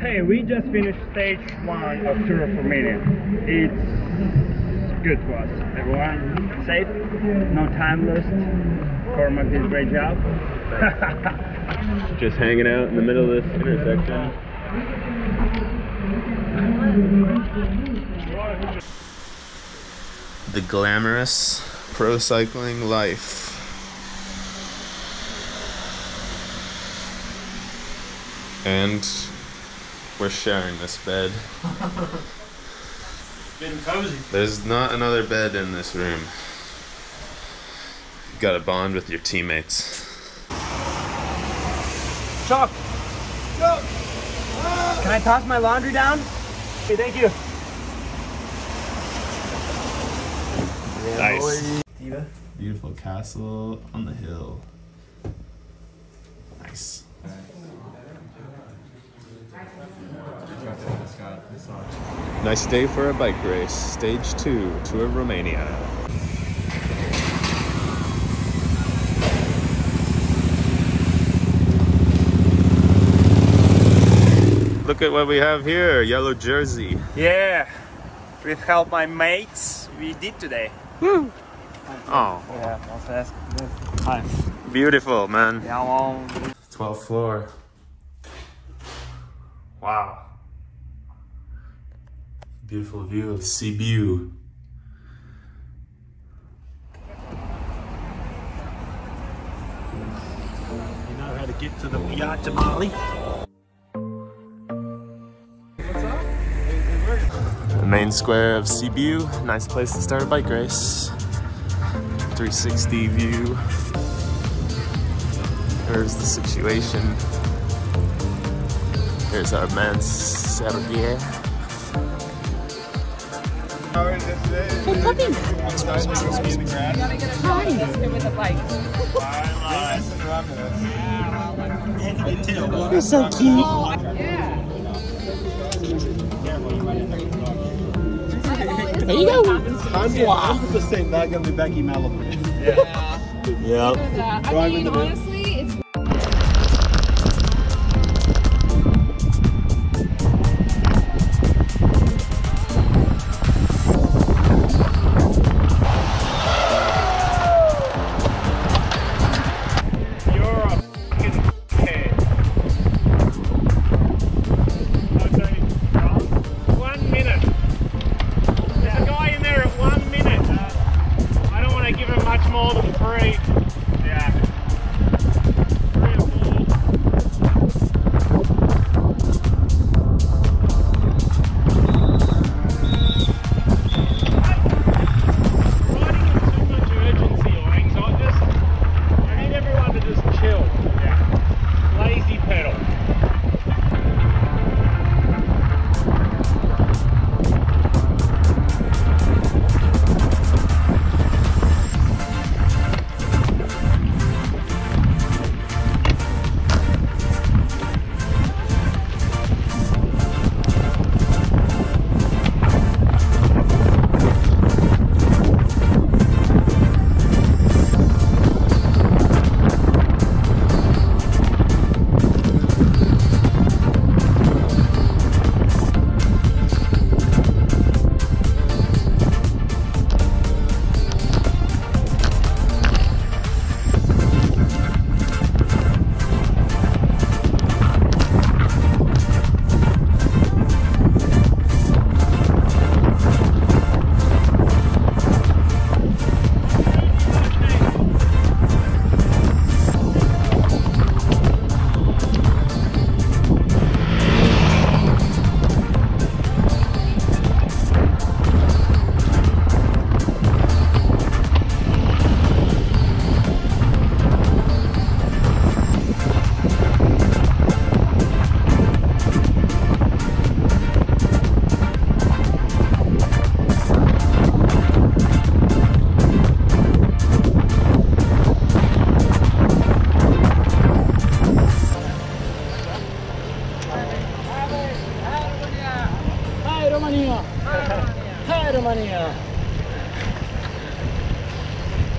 Hey, we just finished stage 1 of Tour of Romania. It's good for us. Everyone safe, no time lost. Cormac did a great job. Just hanging out in the middle of this intersection. The glamorous pro cycling life. And we're sharing this bed. It's been cozy. There's not another bed in this room. You gotta bond with your teammates. Chalk! Go! Can I toss my laundry down? Okay, thank you. Nice. Beautiful castle on the hill. Nice. Nice day for a bike race. Stage 2, Tour of Romania. Look at what we have here, yellow jersey. Yeah, with help my mates, we did today. Woo! Oh. Yeah, let's ask this. Hi. Beautiful, man. Yeah, well, 12th floor. Wow. Beautiful view of Sibiu. You know how to get to the yacht to Mali? The main square of Sibiu, nice place to start a bike race. 360 view. Here's the situation. Here's our man Sergei. We're coming. Hi. You're so cute. There you go. I'm just saying, not gonna be back in Malibu. Yeah. Yeah. I mean, honestly, it's.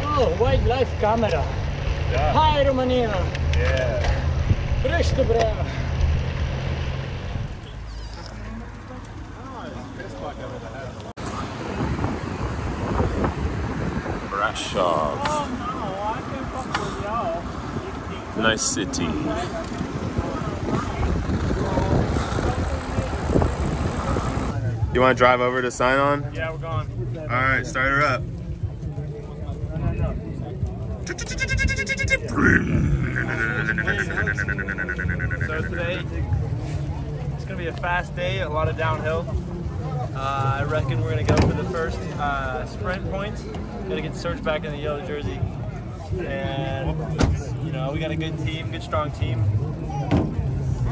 Oh, wildlife camera. Yeah. Hi, Romania. Yeah. Fresh to brew. Brasov. Nice city. You want to drive over to sign on? Yeah, we're going. All right, start her up. So today, it's going to be a fast day, a lot of downhill. I reckon we're going to go for the first sprint points. Going to get Serge back in the yellow jersey. And, you know, we got a good team, good strong team.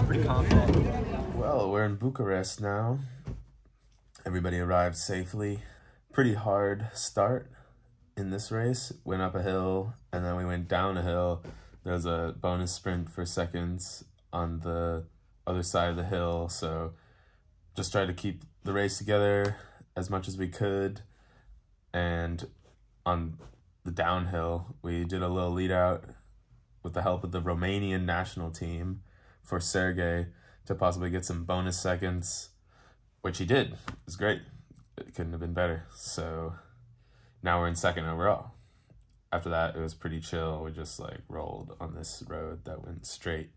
Pretty confident. Well, we're in Bucharest now. Everybody arrived safely. Pretty hard start. In this race, went up a hill and then we went down a hill. There's a bonus sprint for seconds on the other side of the hill, so just tried to keep the race together as much as we could. And on the downhill, we did a little lead out with the help of the Romanian national team for Sergei to possibly get some bonus seconds, which he did. It was great. It couldn't have been better. So now we're in second overall. after that, it was pretty chill. We just like rolled on this road that went straight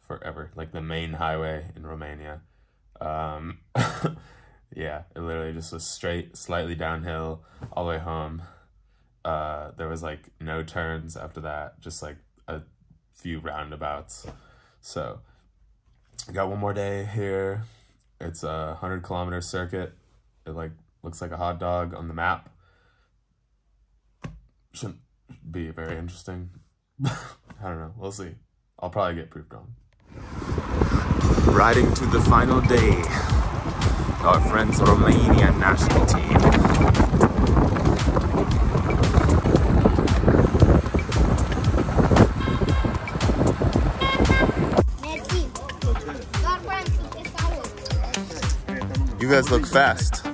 forever, like the main highway in Romania. Yeah, it literally just was straight, slightly downhill all the way home. There was like no turns after that, just like a few roundabouts. So I got one more day here. It's a 100-kilometer circuit. It like looks like a hot dog on the map. Shouldn't be very interesting. I don't know, we'll see. I'll probably get proofed on. Riding to the final day, our friends Romania national team. You guys look fast.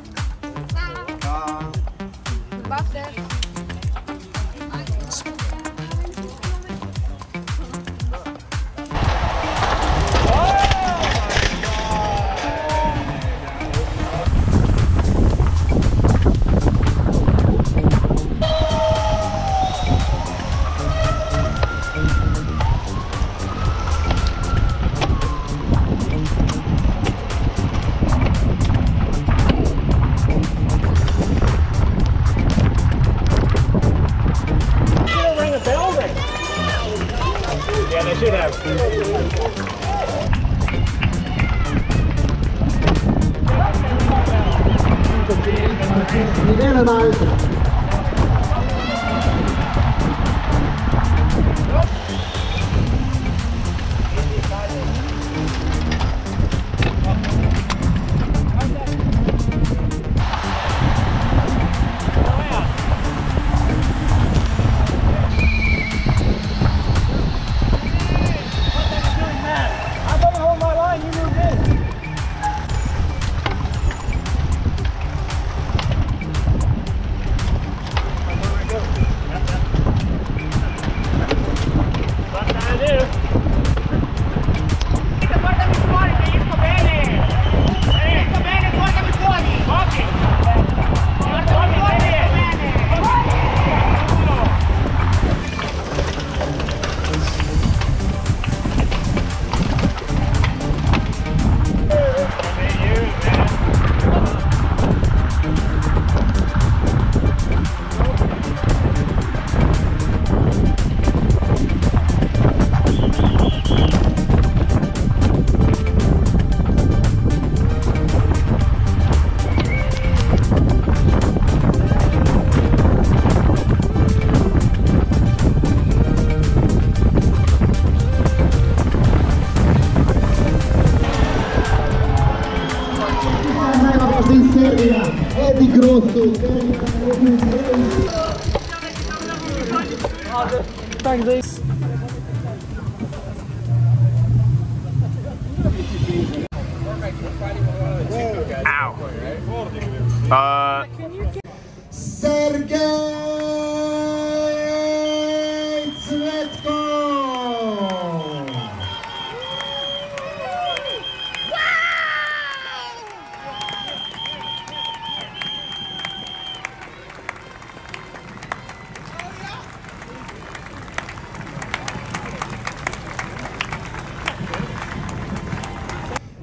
Ow. Sergei, let's go.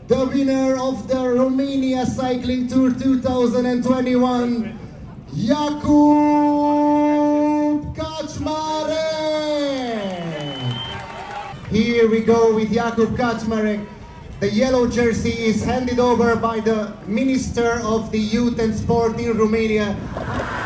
The winner of the Romania Cycling Tour 2021, Jakub Kaczmarek! Here we go with Jakub Kaczmarek. The yellow jersey is handed over by the Minister of the Youth and Sport in Romania.